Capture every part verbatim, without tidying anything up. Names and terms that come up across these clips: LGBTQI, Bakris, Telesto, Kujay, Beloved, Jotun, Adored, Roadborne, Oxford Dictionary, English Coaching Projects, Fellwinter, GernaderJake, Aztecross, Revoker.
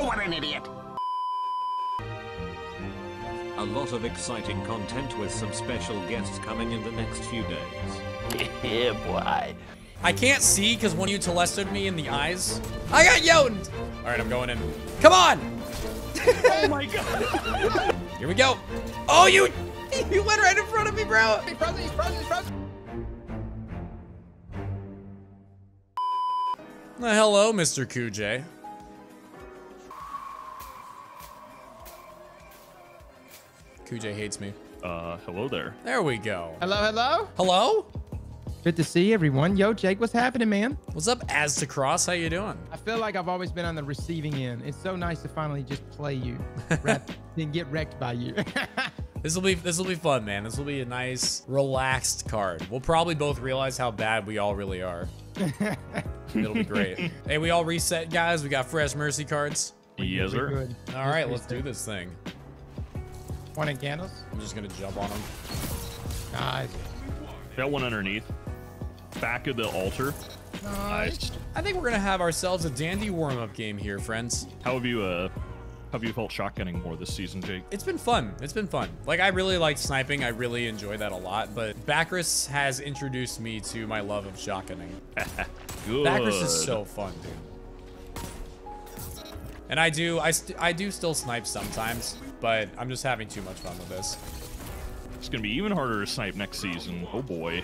Oh, what an idiot! A lot of exciting content with some special guests coming in the next few days. Yeah, boy. I can't see because one of you telestoed me in the eyes. I got Jotuned! Alright, I'm going in. Come on! Oh my god! Here we go! Oh, you! You went right in front of me, bro! He's frozen, he's frozen, he's frozen! Uh, hello, Mister Kujay. Kujay hates me. Uh, hello there. There we go. Hello, hello? Hello? Good to see everyone. Yo, Jake, what's happening, man? What's up, Aztecross? How you doing? I feel like I've always been on the receiving end. It's so nice to finally just play you, rather than get wrecked by you. This will be this will be fun, man. This will be a nice, relaxed card. We'll probably both realize how bad we all really are. It'll be great. Hey, we all reset, guys. We got fresh mercy cards. Yes, sir. Good. All right, let's, let's do this thing. One in candles. I'm just gonna jump on them. Nice. Got one underneath. Back of the altar. Nice. I think we're gonna have ourselves a dandy warm-up game here, friends. How have you uh have you felt shotgunning more this season, Jake? It's been fun. It's been fun. Like, I really like sniping. I really enjoy that a lot, but Bakris has introduced me to my love of shotgunning. Good. Bakris is so fun, dude. And I do, I, st I do still snipe sometimes, but I'm just having too much fun with this. It's going to be even harder to snipe next season. Oh, boy.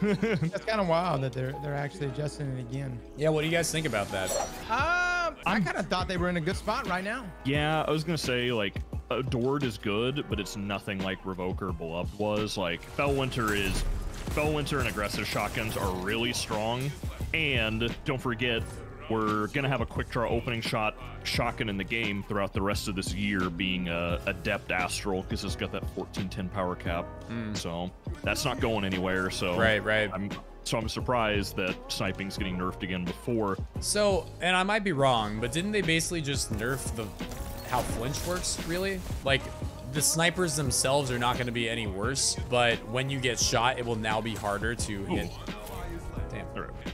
That's kind of wild that they're, they're actually adjusting it again. Yeah, what do you guys think about that? Um, I kind of thought they were in a good spot right now. Yeah, I was going to say, like, Adored is good, but it's nothing like Revoker or Beloved was. Like, Fellwinter is... Fellwinter and aggressive shotguns are really strong. And don't forget, we're going to have a quick draw opening shot shotgun in the game throughout the rest of this year, being uh, Adept Astral, because it's got that fourteen ten power cap. Mm. So that's not going anywhere. So right, right. I'm, so I'm surprised that sniping's getting nerfed again before. So, and I might be wrong, but didn't they basically just nerf the how flinch works, really? Like, the snipers themselves are not going to be any worse, but when you get shot, it will now be harder to Ooh. hit.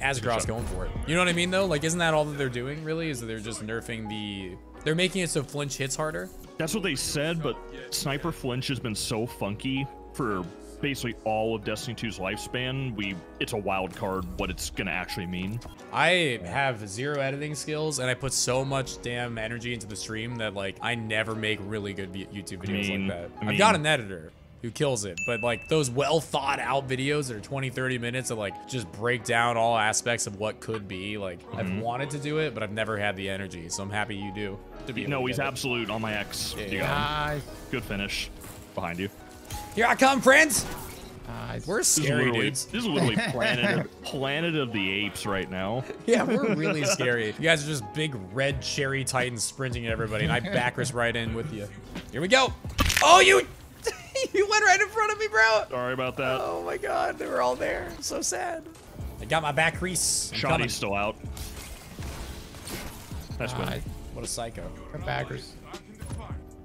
Azgross going for it. You know what I mean, though? Like, isn't that all that they're doing, really? Is that they're just nerfing the... They're making it so flinch hits harder? That's what they said, but sniper flinch has been so funky for basically all of Destiny two's lifespan. We It's a wild card what it's going to actually mean. I have zero editing skills, and I put so much damn energy into the stream that, like, I never make really good YouTube videos I mean, like that. I mean, I've got an editor who kills it, but like those well thought out videos that are twenty, thirty minutes that like just break down all aspects of what could be, like, mm-hmm. I've wanted to do it, but I've never had the energy, so I'm happy you do. To be no, he's absolute on my X. Yeah, yeah. Nice. Good finish. Behind you. Here I come, friends. Nice. We're scary, dudes. This is literally Planet of, Planet of the Apes right now. Yeah, we're really scary. You guys are just big red cherry titans sprinting at everybody, and I Bakris right in with you. Here we go. Oh, you... You went right in front of me, bro. Sorry about that. Oh my god, they were all there. I'm so sad. I got my back crease. Shotty's still out. That's good. Nice. What a psycho. Come backers.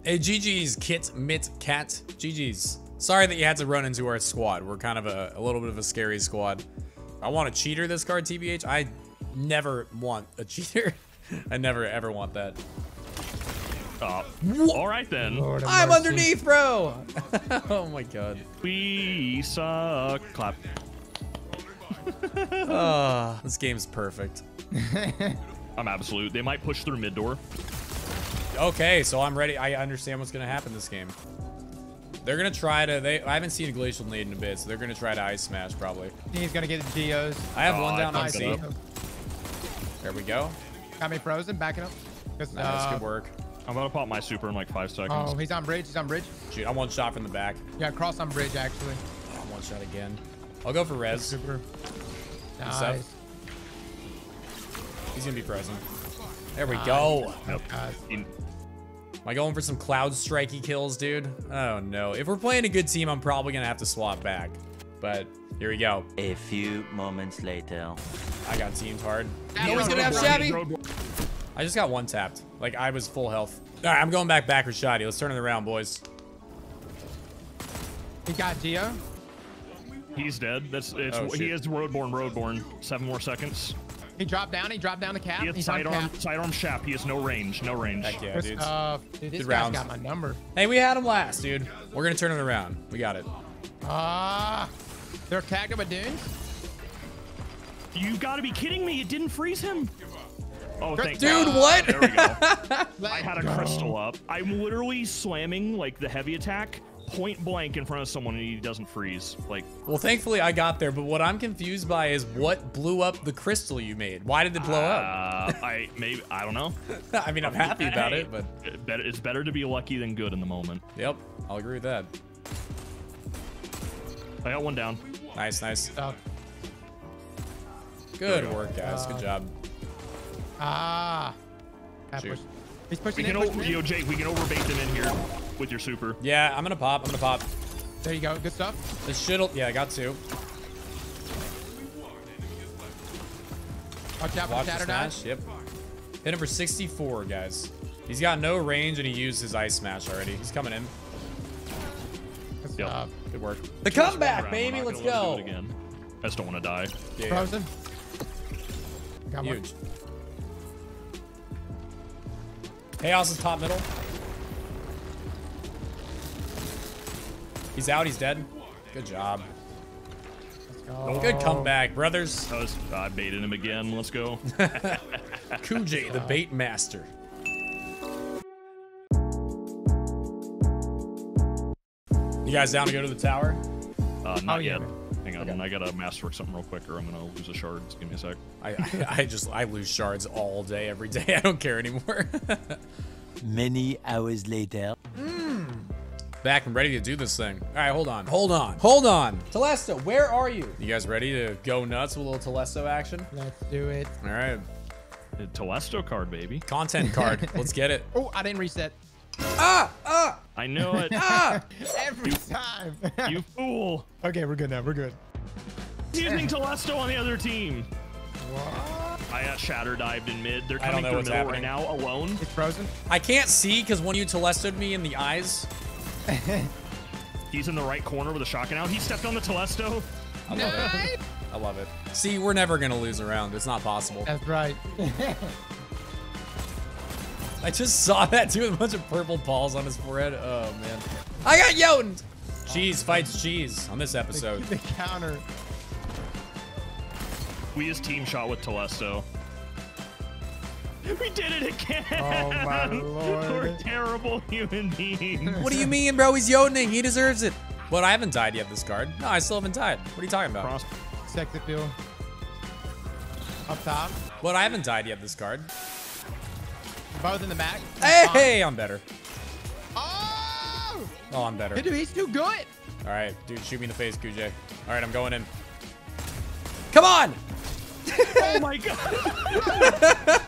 Hey, G G's Kit Mit Cat. G G's. Sorry that you had to run into our squad. We're kind of a, a little bit of a scary squad. I want a cheater this card, T B H. I never want a cheater. I never ever want that. Oh. All right then. I'm mercy. underneath, bro. Oh my god. We suck. Clap. Oh, this game's perfect. I'm absolute. They might push through mid door. Okay, so I'm ready. I understand what's gonna happen this game. They're gonna try to. They. I haven't seen a glacial nade in a bit, so they're gonna try to ice smash probably. He's gonna get the G Os. I have oh, one down. I see. There we go. Got me frozen. Backing up. Nice. Uh, good work. I'm about to pop my super in like five seconds. Oh, he's on bridge. He's on bridge. Shoot, I'm one shot from the back. Yeah, cross on bridge, actually. Oh, I'm one shot again. I'll go for res. Super. Nice. He's going to be frozen. There we nice. go. Nope. Am I going for some cloud strikey kills, dude? Oh, no. If we're playing a good team, I'm probably going to have to swap back. But here we go. A few moments later. I got teamed hard. No, he's going to have Shabby. I just got one tapped. Like, I was full health. All right, I'm going back backwards, Shoddy. Let's turn it around, boys. He got Geo. He's dead. That's it's. Oh, he is roadborne. Roadborne. Seven more seconds. He dropped down. He dropped down the cap. He had sidearm, sidearm shap. He has no range. No range. Heck yeah, dude. Uh, dude, this guy's got my number. Hey, we had him last, dude. We're going to turn it around. We got it. Ah. Uh, they're attacking my dude. You got to be kidding me. It didn't freeze him. Oh, thank Dude, God. What? There we go. I had a go. crystal up. I'm literally slamming like the heavy attack point blank in front of someone and he doesn't freeze. Like, well, thankfully I got there, but what I'm confused by is what blew up the crystal you made. Why did it blow uh, up? I maybe I don't know. I mean, I'm happy about hey, it, but it's better to be lucky than good in the moment. Yep, I'll agree with that. I got one down. Nice, nice. Oh. Good go. work, guys. Uh, Good job. Ah. Push. He's pushing we in, can pushing yo, Jake, we can overbait them in here with your super. Yeah, I'm gonna pop. I'm gonna pop. There you go. Good stuff. This shit'll. Yeah, I got two. Watch out for the smash. Yep. Hit him for sixty-four, guys. He's got no range and he used his ice smash already. He's coming in. Good yep. job. Good work. The Just comeback, baby. Let's go. Let again. I just don't want to die. Yeah, Frozen. Yeah. Got Huge. One. Chaos is top middle. He's out. He's dead. Good job. Let's go. Good comeback, brothers. I, was, I baited him again. Let's go. Kujay, the bait master. You guys down to go to the tower? Uh, not oh, yet. Yeah. Hang on, okay. I gotta masterwork something real quick, or I'm gonna lose a shard. Just give me a sec. I, I, I just I lose shards all day, every day. I don't care anymore. Many hours later. Mm. Back and ready to do this thing. All right, hold on, hold on, hold on. Telesto, where are you? You guys ready to go nuts with a little Telesto action? Let's do it. All right. The Telesto card, baby. Content card. Let's get it. Oh, I didn't reset. Ah! Ah! I know it. Ah! Every you, time. You fool. Okay, we're good now. We're good. Using Telesto on the other team. What? I got shatter dived in mid. They're coming through middle right now alone. It's frozen. I can't see because one of you Telesto'd me in the eyes. He's in the right corner with a shotgun out. He stepped on the Telesto. I love no. it. I love it. See, we're never going to lose a round. It's not possible. That's right. I just saw that too, with a bunch of purple balls on his forehead. Oh man. I got Jotun! Cheese fights cheese on this episode. The, the counter. We just team shot with Telesto. We did it again! Oh my lord. We're terrible human beings. What do you mean, bro? He's Jotuning. He deserves it. But I haven't died yet this card. No, I still haven't died. What are you talking about? Cross. Sector field. Up top. But I haven't died yet this card. Both in the back. Hey, hey, I'm better. Oh! Oh, I'm better. Dude, he's too good. All right, dude, shoot me in the face, Kujay. All right, I'm going in. Come on! Oh my god!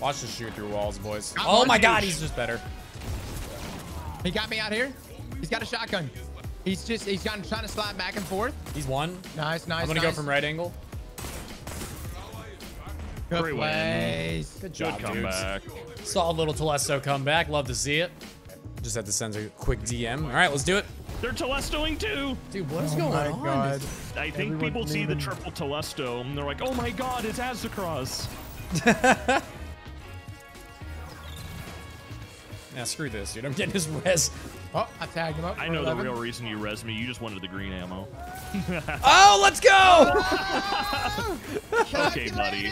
Watch this shoot through walls, boys. Got oh my douche. god, he's just better. He got me out here. He's got a shotgun. He's just, he's trying to slide back and forth. He's one. Nice, nice, I'm gonna nice. go from right angle. Good Three plays. Good job, Good comeback. Dudes. Solid little Telesto comeback. Love to see it. Just had to send a quick D M. All right, let's do it. They're Telestoing too. Dude, what is oh going my on? God. I think Everyone's people see the triple Telesto and they're like, oh my god, it's Aztecross. Nah, screw this, dude. I'm getting his res. Oh, I tagged him up. I know eleven. The real reason you res me. You just wanted the green ammo. Oh, let's go! Okay, buddy.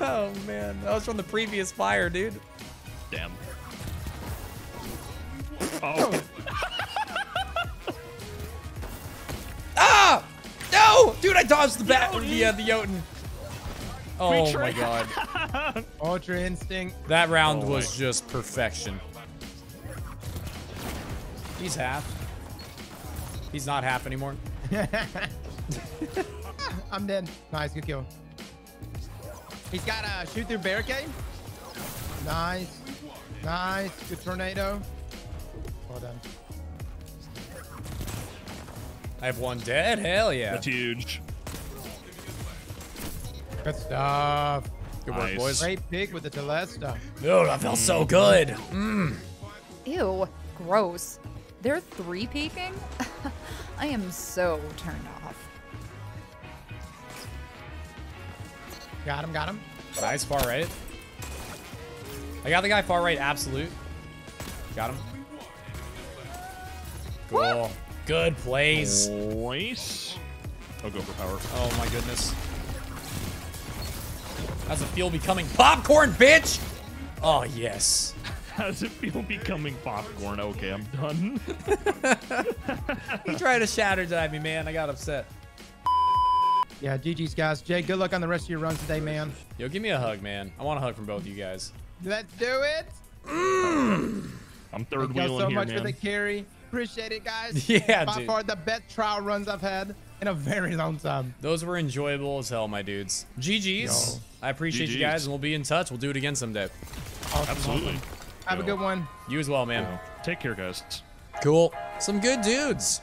Oh, man. That was from the previous fire, dude. Damn. Oh. Ah! No! Dude, I dodged the bat with the, uh, the Jotun. Oh, my God. Ultra instinct. That round oh, was my. just perfection. He's half. He's not half anymore. I'm dead. Nice, good kill. He's got a shoot through barricade. Nice. Nice. Good tornado. Well done. I have one dead. Hell yeah. That's huge. Good stuff. Good nice. work, boys. Great pick with the Telesto. Dude, I felt so good. Mm. Ew, gross. They're three peeking? I am so turned off. Got him, got him. Nice, far right. I got the guy far right, absolute. Got him. Cool. What? Good plays. Nice. I'll go for power. Oh my goodness. How's it feel becoming popcorn, bitch? Oh, yes. How's it feel becoming popcorn? Okay, I'm done. He tried to shatter dive me, man. I got upset. Yeah, G G's, guys. Jay, good luck on the rest of your runs today, man. Yo, give me a hug, man. I want a hug from both of you guys. Let's do it. Mm. I'm third wheeling here, man. Thank you so much for the carry. Appreciate it, guys. Yeah, dude. By far the best trial runs I've had in a very long time. Those were enjoyable as hell, my dudes. G G's. Yo. I appreciate G G's. You guys, and we'll be in touch. We'll do it again someday. Awesome. Absolutely. Have Yo. a good one. You as well, man. Yo. Take care, guys. Cool. Some good dudes.